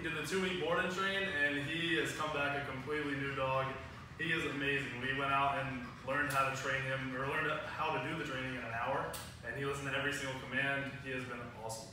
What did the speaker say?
He did the 2-week board and train, and he has come back a completely new dog. He is amazing. We went out and learned how to train him, or learned how to do the training in an hour, and he listened to every single command. He has been awesome.